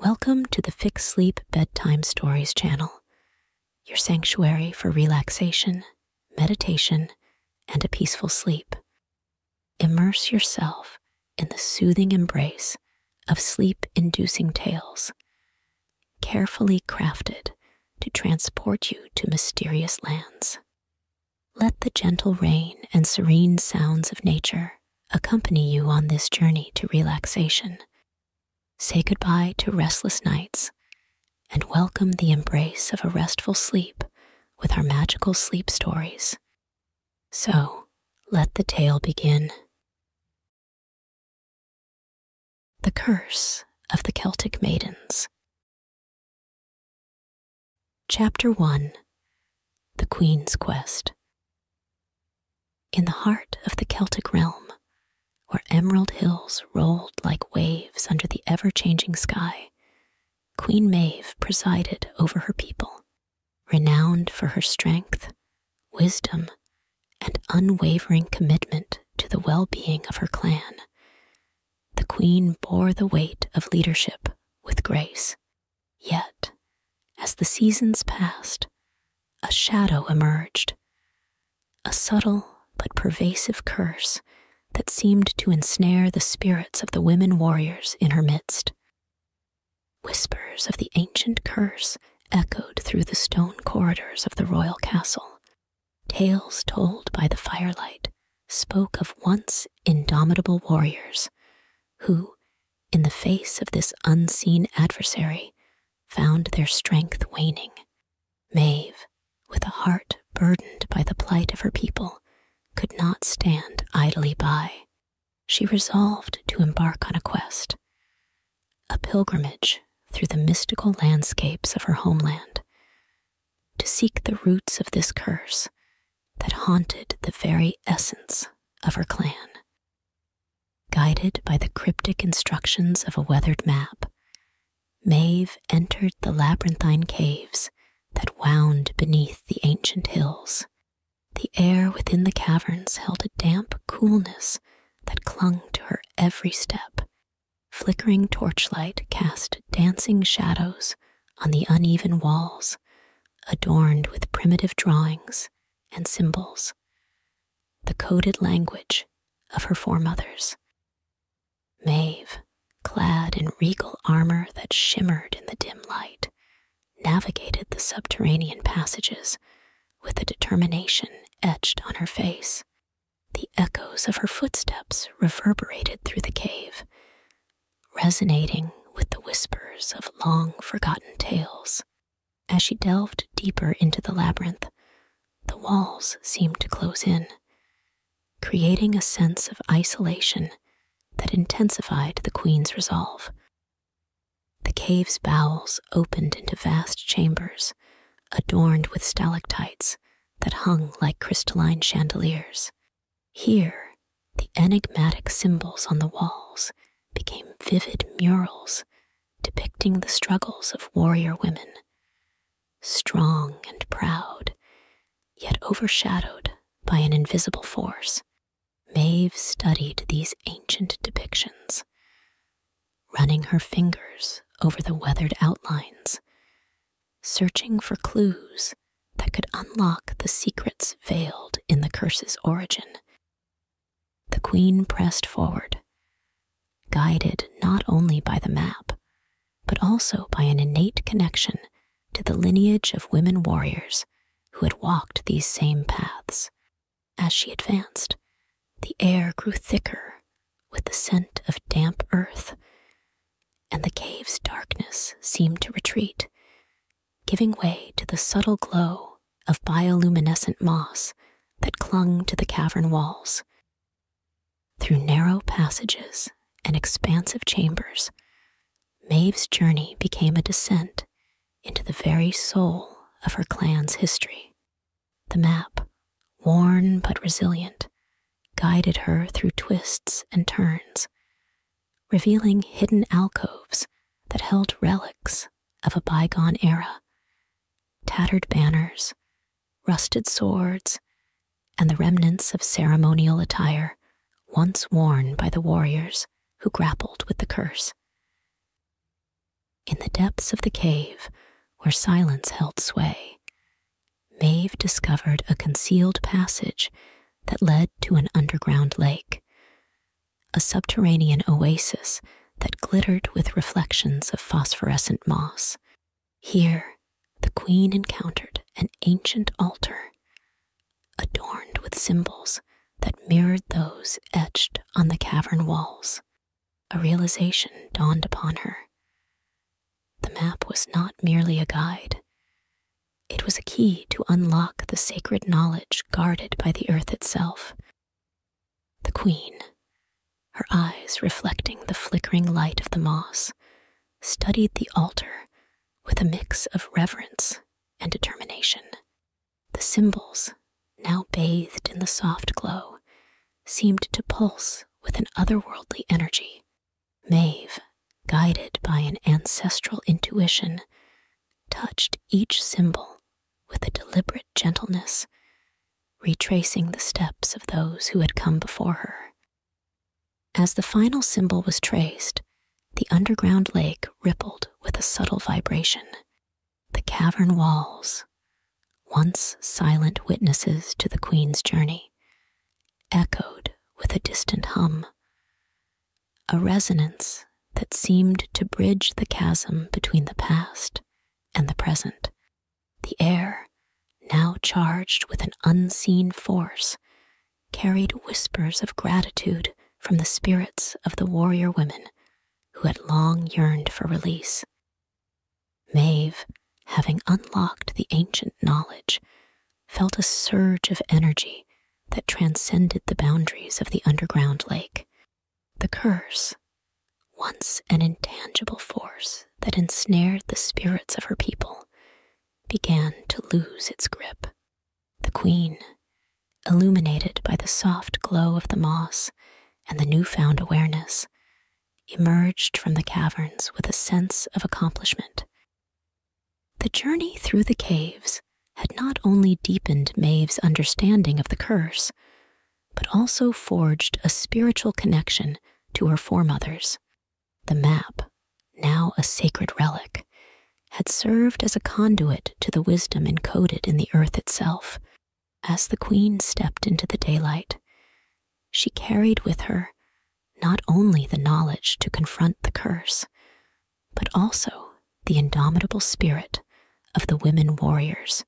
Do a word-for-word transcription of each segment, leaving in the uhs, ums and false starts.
Welcome to the FixSleep Bedtime Stories channel, your sanctuary for relaxation, meditation, and a peaceful sleep. Immerse yourself in the soothing embrace of sleep-inducing tales, carefully crafted to transport you to mysterious lands. Let the gentle rain and serene sounds of nature accompany you on this journey to relaxation. Say goodbye to restless nights and welcome the embrace of a restful sleep with our magical sleep stories. So, let the tale begin. The Curse of the Celtic Maidens. Chapter one. The Queen's Quest. In the heart of the Celtic realm, where emerald hills rolled like waves under the ever-changing sky, Queen Maeve presided over her people, renowned for her strength, wisdom, and unwavering commitment to the well-being of her clan. The Queen bore the weight of leadership with grace. Yet, as the seasons passed, a shadow emerged, a subtle but pervasive curse that seemed to ensnare the spirits of the women warriors in her midst. Whispers of the ancient curse echoed through the stone corridors of the royal castle. Tales told by the firelight spoke of once indomitable warriors who, in the face of this unseen adversary, found their strength waning. Maeve, with a heart burdened by the plight of her people, could not stand idly by. She resolved to embark on a quest, a pilgrimage through the mystical landscapes of her homeland, to seek the roots of this curse that haunted the very essence of her clan. Guided by the cryptic instructions of a weathered map, Maeve entered the labyrinthine caves that wound beneath the ancient hills. The air within the caverns held a damp coolness that clung to her every step. Flickering torchlight cast dancing shadows on the uneven walls, adorned with primitive drawings and symbols, the coded language of her foremothers. Maeve, clad in regal armor that shimmered in the dim light, navigated the subterranean passages with a determination etched on her face. The echoes of her footsteps reverberated through the cave, resonating with the whispers of long-forgotten tales. As she delved deeper into the labyrinth, the walls seemed to close in, creating a sense of isolation that intensified the Queen's resolve. The cave's bowels opened into vast chambers, adorned with stalactites that hung like crystalline chandeliers. Here, the enigmatic symbols on the walls became vivid murals depicting the struggles of warrior women, strong and proud, yet overshadowed by an invisible force. Maeve studied these ancient depictions, running her fingers over the weathered outlines, searching for clues that could unlock the secrets veiled in the curse's origin. The Queen pressed forward, guided not only by the map, but also by an innate connection to the lineage of women warriors who had walked these same paths. As she advanced, the air grew thicker with the scent of damp earth, and the cave's darkness seemed to retreat, giving way to the subtle glow of bioluminescent moss that clung to the cavern walls. Through narrow passages and expansive chambers, Maeve's journey became a descent into the very soul of her clan's history. The map, worn but resilient, guided her through twists and turns, revealing hidden alcoves that held relics of a bygone era: tattered banners, rusted swords, and the remnants of ceremonial attire once worn by the warriors who grappled with the curse. In the depths of the cave, where silence held sway, Maeve discovered a concealed passage that led to an underground lake, a subterranean oasis that glittered with reflections of phosphorescent moss. Here, the queen encountered an ancient altar, adorned with symbols that mirrored those etched on the cavern walls. A realization dawned upon her. The map was not merely a guide. It was a key to unlock the sacred knowledge guarded by the earth itself. The queen, her eyes reflecting the flickering light of the moss, studied the altar with a mix of reverence and determination. The symbols, now bathed in the soft glow, seemed to pulse with an otherworldly energy. Maeve, guided by an ancestral intuition, touched each symbol with a deliberate gentleness, retracing the steps of those who had come before her. As the final symbol was traced, the underground lake rippled with a subtle vibration. The cavern walls, once silent witnesses to the queen's journey, echoed with a distant hum, a resonance that seemed to bridge the chasm between the past and the present. The air, now charged with an unseen force, carried whispers of gratitude from the spirits of the warrior women who had long yearned for release. Maeve, having unlocked the ancient knowledge, felt a surge of energy that transcended the boundaries of the underground lake. The curse, once an intangible force that ensnared the spirits of her people, began to lose its grip. The queen, illuminated by the soft glow of the moss and the newfound awareness, emerged from the caverns with a sense of accomplishment. The journey through the caves had not only deepened Maeve's understanding of the curse, but also forged a spiritual connection to her foremothers. The map, now a sacred relic, had served as a conduit to the wisdom encoded in the earth itself. As the queen stepped into the daylight, she carried with her not only the knowledge to confront the curse, but also the indomitable spirit of the women warriors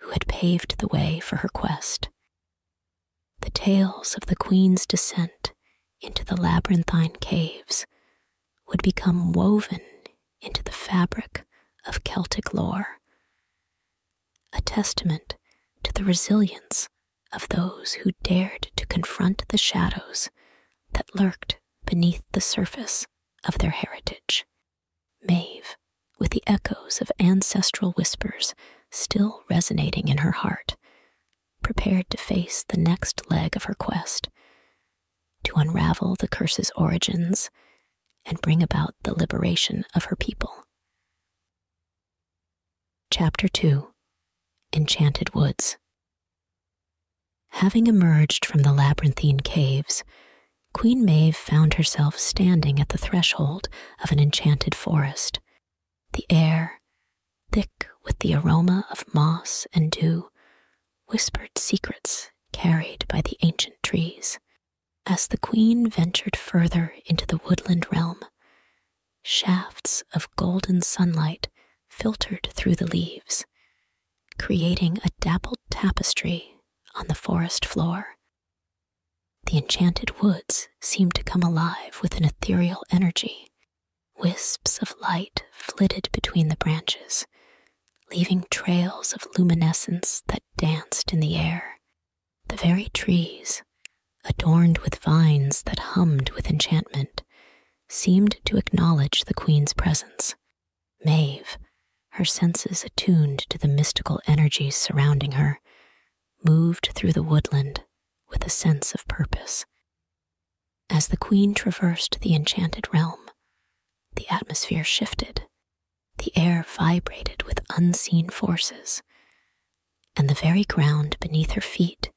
who had paved the way for her quest. The tales of the queen's descent into the labyrinthine caves would become woven into the fabric of Celtic lore, a testament to the resilience of those who dared to confront the shadows that lurked beneath the surface of their heritage. Maeve, with the echoes of ancestral whispers still resonating in her heart, prepared to face the next leg of her quest, to unravel the curse's origins and bring about the liberation of her people. Chapter two. Enchanted Woods. Having emerged from the labyrinthine caves, Queen Maeve found herself standing at the threshold of an enchanted forest. The air, thick with the aroma of moss and dew, whispered secrets carried by the ancient trees. As the queen ventured further into the woodland realm, shafts of golden sunlight filtered through the leaves, creating a dappled tapestry on the forest floor. The enchanted woods seemed to come alive with an ethereal energy. Wisps of light flitted between the branches, leaving trails of luminescence that danced in the air. The very trees, adorned with vines that hummed with enchantment, seemed to acknowledge the queen's presence. Maeve, her senses attuned to the mystical energies surrounding her, moved through the woodland with a sense of purpose. As the queen traversed the enchanted realm, the atmosphere shifted, the air vibrated with unseen forces, and the very ground beneath her feet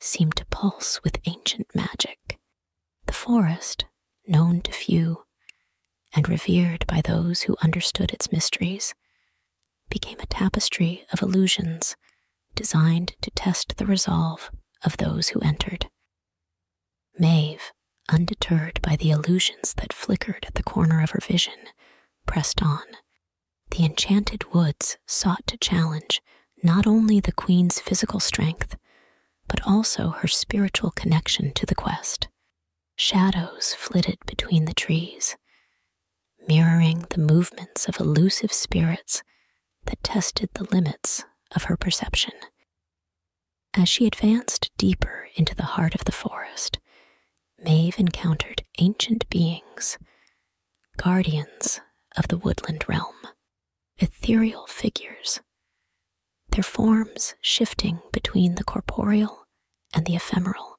seemed to pulse with ancient magic. The forest, known to few, and revered by those who understood its mysteries, became a tapestry of illusions designed to test the resolve of those who entered. Maeve, undeterred by the illusions that flickered at the corner of her vision, pressed on. The enchanted woods sought to challenge not only the queen's physical strength, but also her spiritual connection to the quest. Shadows flitted between the trees, mirroring the movements of elusive spirits that tested the limits of her perception. As she advanced deeper into the heart of the forest, Maeve encountered ancient beings, guardians of the woodland realm, ethereal figures, their forms shifting between the corporeal and the ephemeral,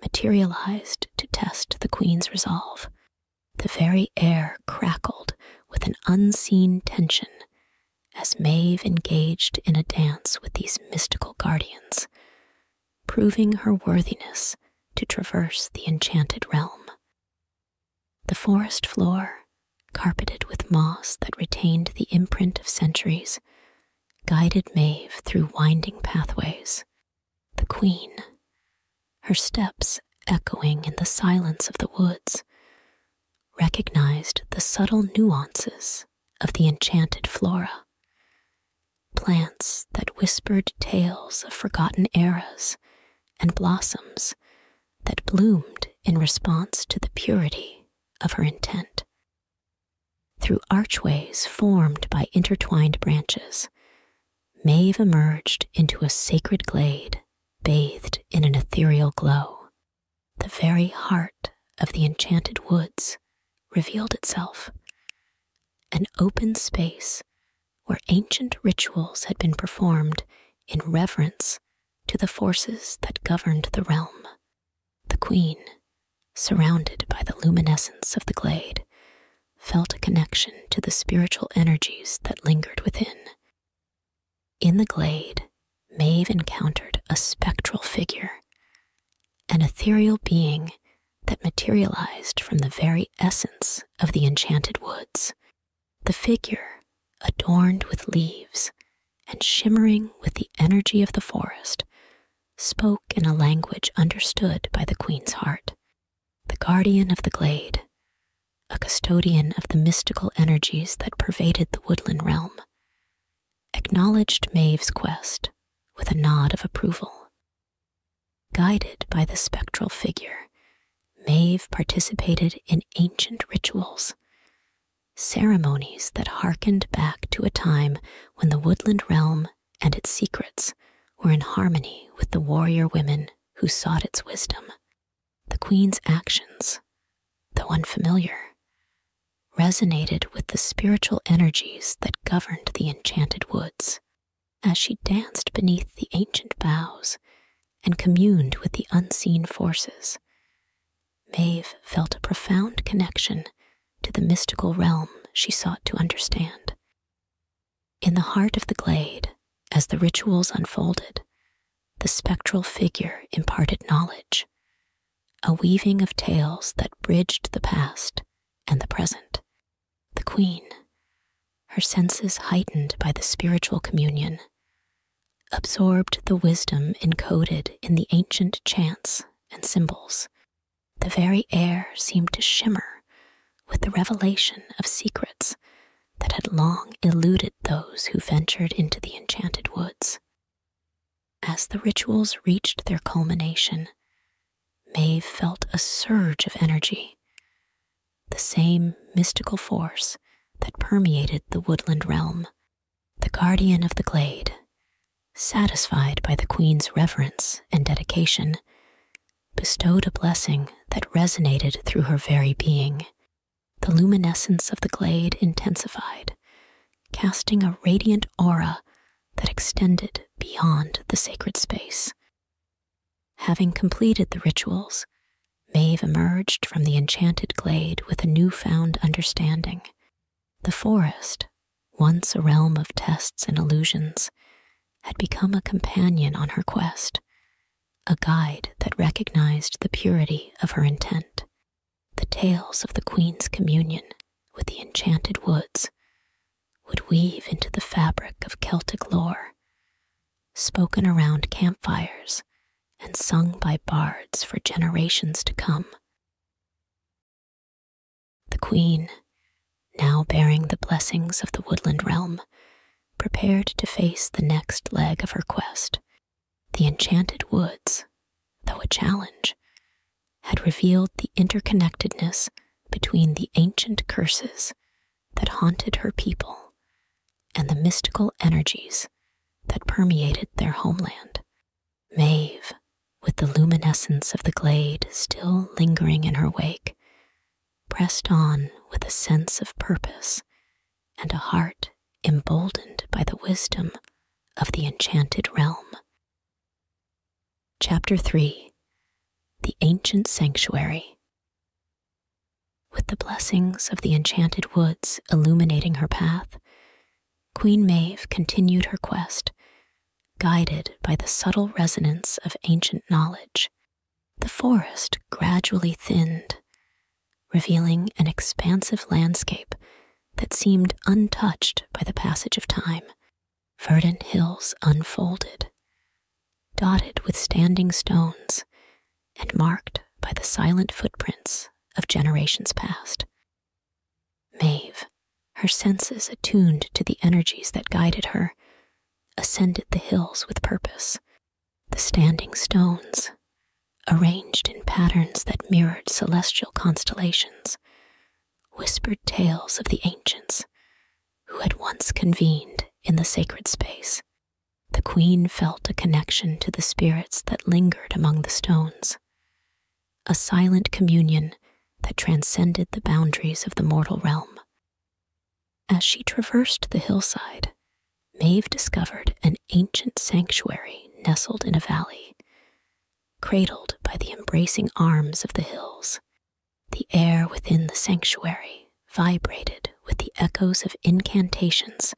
materialized to test the queen's resolve. The very air crackled with an unseen tension as Maeve engaged in a dance with these mystical guardians, proving her worthiness to traverse the enchanted realm. The forest floor, carpeted with moss that retained the imprint of centuries, guided Maeve through winding pathways. The queen, her steps echoing in the silence of the woods, recognized the subtle nuances of the enchanted flora. Plants that whispered tales of forgotten eras and blossoms that bloomed in response to the purity of her intent. Through archways formed by intertwined branches, Maeve emerged into a sacred glade bathed in an ethereal glow. The very heart of the enchanted woods revealed itself, an open space where ancient rituals had been performed in reverence to the forces that governed the realm. The queen, surrounded by the luminescence of the glade, felt a connection to the spiritual energies that lingered within. In the glade, Maeve encountered a spectral figure, an ethereal being that materialized from the very essence of the enchanted woods. The figure, adorned with leaves and shimmering with the energy of the forest, spoke in a language understood by the queen's heart. The guardian of the glade, a custodian of the mystical energies that pervaded the woodland realm, acknowledged Maeve's quest with a nod of approval. Guided by the spectral figure, Maeve participated in ancient rituals, ceremonies that harkened back to a time when the woodland realm and its secrets were in harmony with the warrior women who sought its wisdom. The queen's actions, though unfamiliar, resonated with the spiritual energies that governed the enchanted woods. As she danced beneath the ancient boughs and communed with the unseen forces, Maeve felt a profound connection to the mystical realm she sought to understand. In the heart of the glade, as the rituals unfolded, the spectral figure imparted knowledge, a weaving of tales that bridged the past and the present. The queen, her senses heightened by the spiritual communion, absorbed the wisdom encoded in the ancient chants and symbols. The very air seemed to shimmer with the revelation of secrets that had long eluded those who ventured into the enchanted woods. As the rituals reached their culmination, Maeve felt a surge of energy, the same mystical force that permeated the woodland realm. The guardian of the glade, satisfied by the queen's reverence and dedication, bestowed a blessing that resonated through her very being. The luminescence of the glade intensified, casting a radiant aura that extended beyond the sacred space. Having completed the rituals, Maeve emerged from the enchanted glade with a newfound understanding. The forest, once a realm of tests and illusions, had become a companion on her quest, a guide that recognized the purity of her intent. The tales of the queen's communion with the enchanted woods would weave into the fabric of Celtic lore, spoken around campfires and sung by bards for generations to come. The Queen, now bearing the blessings of the woodland realm, prepared to face the next leg of her quest. The enchanted woods, though a challenge, had revealed the interconnectedness between the ancient curses that haunted her people and the mystical energies that permeated their homeland. Maeve, with the luminescence of the glade still lingering in her wake, pressed on with a sense of purpose and a heart emboldened by the wisdom of the enchanted realm. Chapter three. The Ancient Sanctuary. With the blessings of the enchanted woods illuminating her path, Queen Maeve continued her quest, guided by the subtle resonance of ancient knowledge. The forest gradually thinned, revealing an expansive landscape that seemed untouched by the passage of time. Verdant hills unfolded, dotted with standing stones and marked by the silent footprints of generations past. Maeve, her senses attuned to the energies that guided her, ascended the hills with purpose. The standing stones, arranged in patterns that mirrored celestial constellations, whispered tales of the ancients who had once convened in the sacred space. The Queen felt a connection to the spirits that lingered among the stones, a silent communion that transcended the boundaries of the mortal realm. As she traversed the hillside, Maeve discovered an ancient sanctuary nestled in a valley, cradled by the embracing arms of the hills. The air within the sanctuary vibrated with the echoes of incantations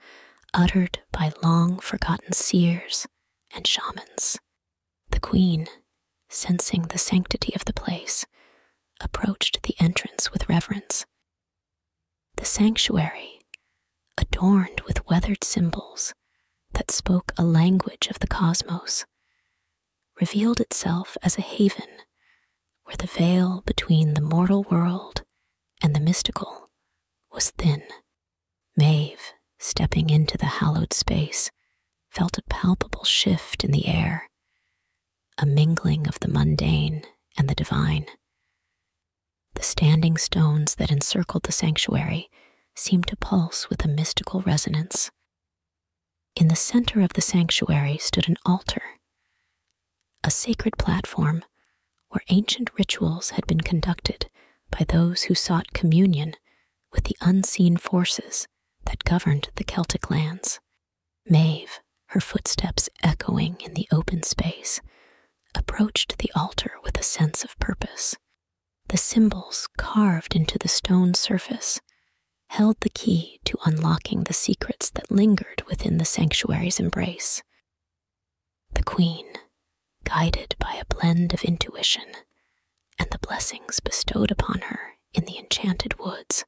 uttered by long-forgotten seers and shamans. The Queen, sensing the sanctity of the place, approached the entrance with reverence. The sanctuary, adorned with weathered symbols that spoke a language of the cosmos, revealed itself as a haven where the veil between the mortal world and the mystical was thin. Maeve, stepping into the hallowed space, felt a palpable shift in the air, a mingling of the mundane and the divine. The standing stones that encircled the sanctuary seemed to pulse with a mystical resonance. In the center of the sanctuary stood an altar, a sacred platform where ancient rituals had been conducted by those who sought communion with the unseen forces that governed the Celtic lands. Maeve, her footsteps echoing in the open space, approached the altar with a sense of purpose. The symbols carved into the stone surface held the key to unlocking the secrets that lingered within the sanctuary's embrace. The Queen, guided by a blend of intuition and the blessings bestowed upon her in the enchanted woods,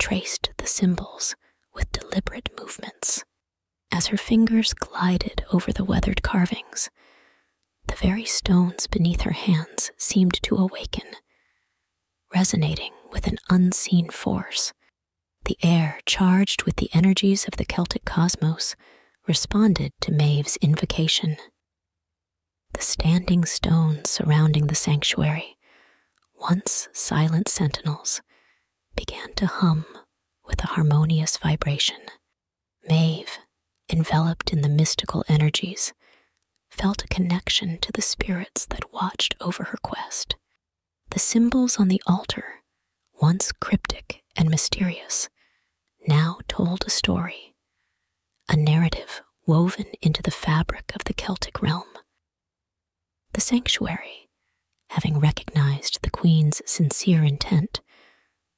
traced the symbols with deliberate movements. As her fingers glided over the weathered carvings, the very stones beneath her hands seemed to awaken, resonating with an unseen force. The air, charged with the energies of the Celtic cosmos, responded to Maeve's invocation. The standing stones surrounding the sanctuary, once silent sentinels, began to hum with a harmonious vibration. Maeve, enveloped in the mystical energies, felt a connection to the spirits that watched over her quest. The symbols on the altar, once cryptic and mysterious, now told a story, a narrative woven into the fabric of the Celtic realm. The sanctuary, having recognized the Queen's sincere intent,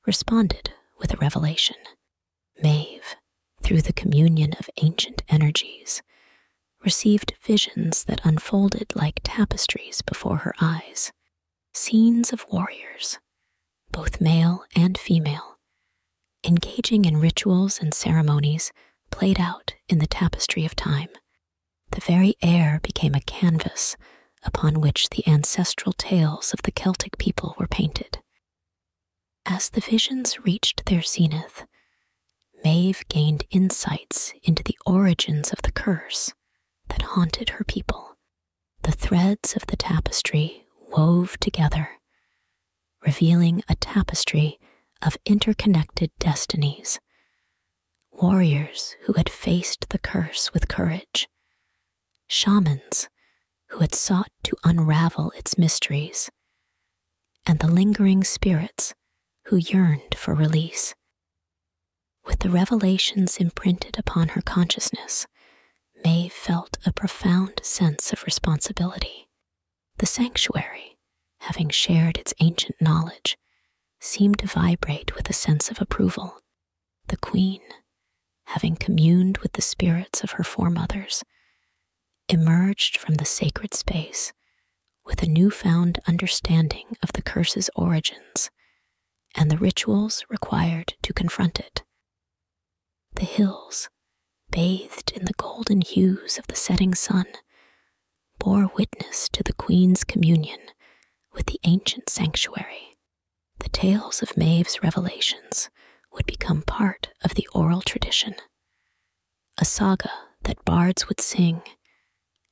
responded with a revelation. Maeve, through the communion of ancient energies, received visions that unfolded like tapestries before her eyes. Scenes of warriors, both male and female, engaging in rituals and ceremonies played out in the tapestry of time. The very air became a canvas upon which the ancestral tales of the Celtic people were painted. As the visions reached their zenith, Maeve gained insights into the origins of the curse that haunted her people. The threads of the tapestry wove together, revealing a tapestry of interconnected destinies. Warriors who had faced the curse with courage, shamans who had sought to unravel its mysteries, and the lingering spirits who yearned for release. With the revelations imprinted upon her consciousness, Maeve felt a profound sense of responsibility. The sanctuary, having shared its ancient knowledge, seemed to vibrate with a sense of approval. The Queen, having communed with the spirits of her foremothers, emerged from the sacred space with a newfound understanding of the curse's origins and the rituals required to confront it. The hills, bathed in the golden hues of the setting sun, bore witness to the Queen's communion with the ancient sanctuary. The tales of Maeve's revelations would become part of the oral tradition, a saga that bards would sing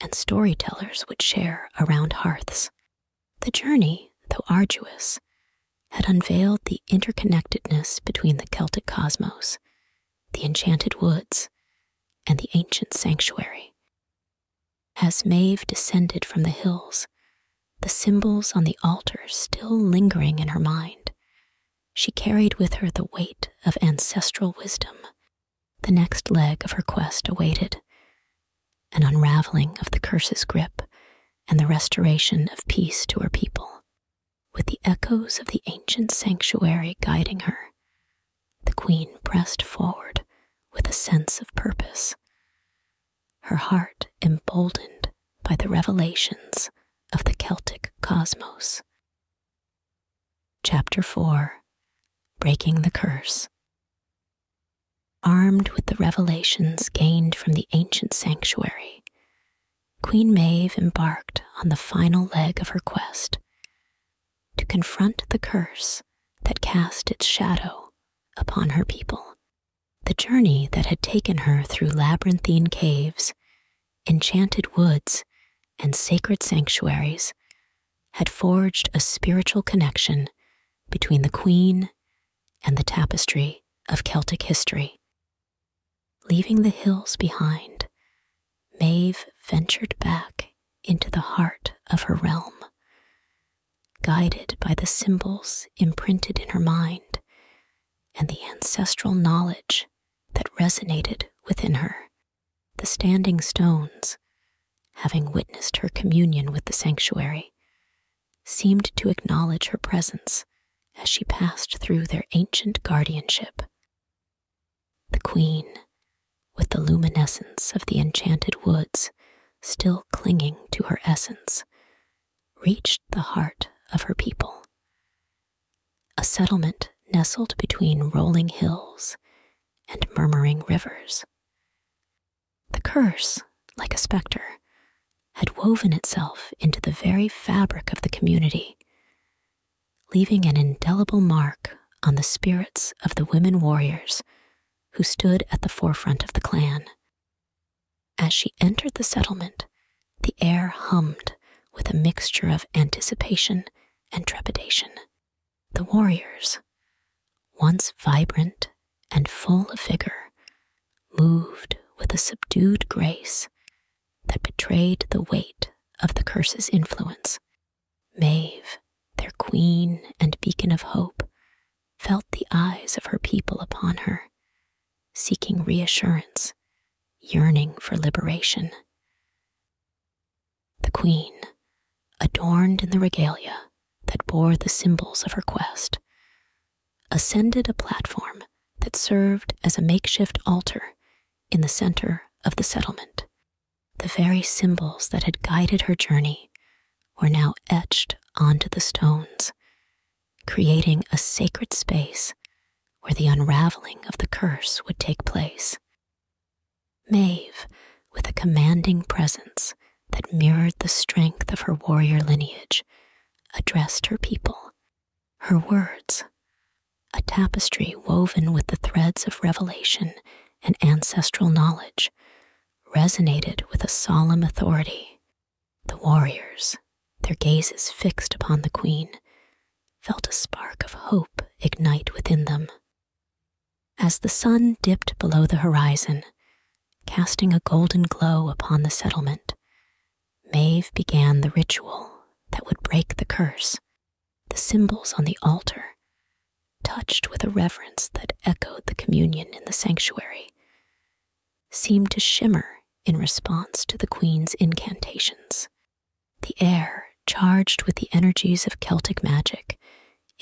and storytellers would share around hearths. The journey, though arduous, had unveiled the interconnectedness between the Celtic cosmos, the enchanted woods, and the ancient sanctuary. As Maeve descended from the hills, the symbols on the altar still lingering in her mind, she carried with her the weight of ancestral wisdom. The next leg of her quest awaited, an unraveling of the curse's grip and the restoration of peace to her people. With the echoes of the ancient sanctuary guiding her, the Queen pressed forward with a sense of purpose, her heart emboldened by the revelations of the Celtic cosmos. Chapter four. Breaking the Curse. Armed with the revelations gained from the ancient sanctuary, Queen Maeve embarked on the final leg of her quest, to confront the curse that cast its shadow upon her people. The journey that had taken her through labyrinthine caves, enchanted woods, and sacred sanctuaries had forged a spiritual connection between the Queen and the tapestry of Celtic history. Leaving the hills behind, Maeve ventured back into the heart of her realm. Guided by the symbols imprinted in her mind and the ancestral knowledge that resonated within her, the standing stones, having witnessed her communion with the sanctuary, seemed to acknowledge her presence as she passed through their ancient guardianship. The Queen, with the luminescence of the enchanted woods still clinging to her essence, reached the heart of her people. A settlement nestled between rolling hills and murmuring rivers. The curse, like a specter, had woven itself into the very fabric of the community, leaving an indelible mark on the spirits of the women warriors who stood at the forefront of the clan. As she entered the settlement, the air hummed with a mixture of anticipation and trepidation. The warriors, once vibrant and full of vigor, moved with a subdued grace that betrayed the weight of the curse's influence. Maeve, their queen and beacon of hope, felt the eyes of her people upon her, seeking reassurance, yearning for liberation. The Queen, adorned in the regalia that bore the symbols of her quest, ascended a platform that served as a makeshift altar in the center of the settlement. The very symbols that had guided her journey were now etched onto the stones, creating a sacred space where the unraveling of the curse would take place. Maeve, with a commanding presence that mirrored the strength of her warrior lineage, addressed her people. Her words, a tapestry woven with the threads of revelation and ancestral knowledge, resonated with a solemn authority. The warriors, their gazes fixed upon the queen, felt a spark of hope ignite within them. As the sun dipped below the horizon, casting a golden glow upon the settlement, Maeve began the ritual that would break the curse. The symbols on the altar, touched with a reverence that echoed the communion in the sanctuary, seemed to shimmer in response to the queen's incantations. The air, charged with the energies of Celtic magic,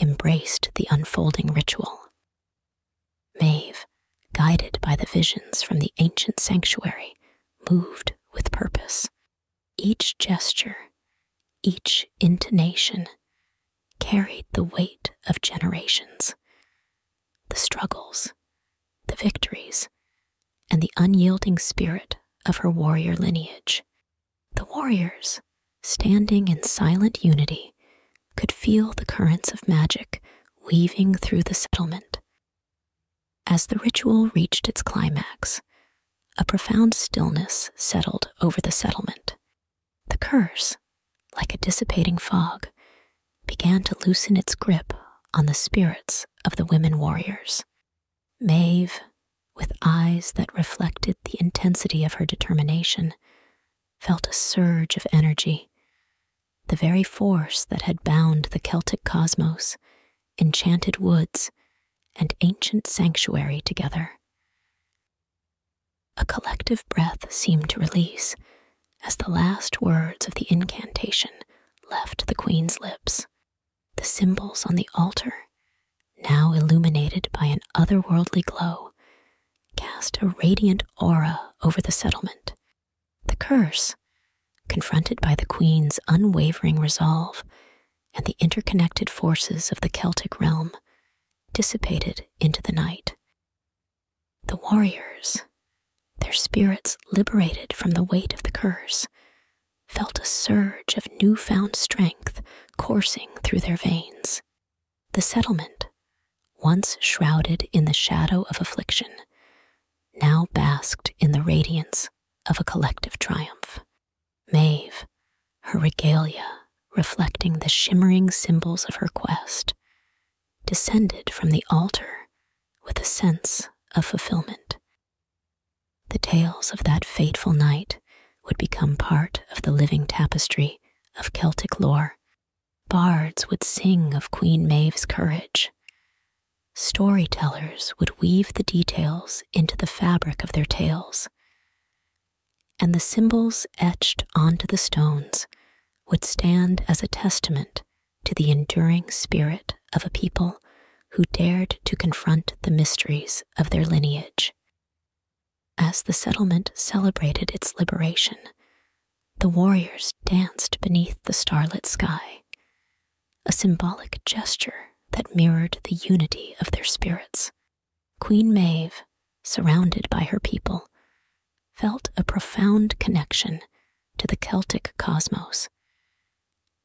embraced the unfolding ritual. Maeve, guided by the visions from the ancient sanctuary, moved with purpose. Each gesture, each intonation, carried the weight of generations. The struggles, the victories, and the unyielding spirit of her warrior lineage. The warriors, standing in silent unity, could feel the currents of magic weaving through the settlement. As the ritual reached its climax, a profound stillness settled over the settlement. The curse, like a dissipating fog, began to loosen its grip on the spirits of the women warriors. Maeve, with eyes that reflected the intensity of her determination, felt a surge of energy. The very force that had bound the Celtic cosmos, enchanted woods, and ancient sanctuary together. A collective breath seemed to release as the last words of the incantation left the queen's lips. The symbols on the altar, now illuminated by an otherworldly glow, cast a radiant aura over the settlement. The curse, confronted by the queen's unwavering resolve and the interconnected forces of the Celtic realm, dissipated into the night. The warriors, their spirits liberated from the weight of the curse, felt a surge of newfound strength coursing through their veins. The settlement, once shrouded in the shadow of affliction, now basked in the radiance of a collective triumph. Maeve, her regalia reflecting the shimmering symbols of her quest, descended from the altar with a sense of fulfillment. The tales of that fateful night would become part of the living tapestry of Celtic lore. Bards would sing of Queen Maeve's courage. Storytellers would weave the details into the fabric of their tales. And the symbols etched onto the stones would stand as a testament to the enduring spirit of a people who dared to confront the mysteries of their lineage. As the settlement celebrated its liberation, the warriors danced beneath the starlit sky, a symbolic gesture that mirrored the unity of their spirits. Queen Maeve, surrounded by her people, felt a profound connection to the Celtic cosmos.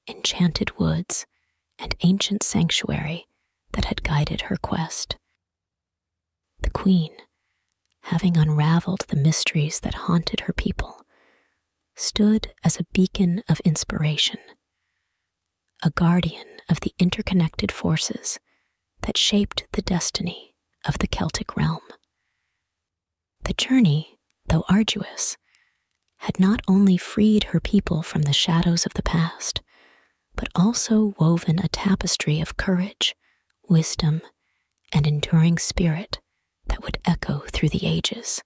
Enchanted woods and ancient sanctuary that had guided her quest. The queen, having unraveled the mysteries that haunted her people, stood as a beacon of inspiration, a guardian of the interconnected forces that shaped the destiny of the Celtic realm. The journey, though arduous, had not only freed her people from the shadows of the past, but also woven a tapestry of courage, wisdom, and enduring spirit that would echo through the ages.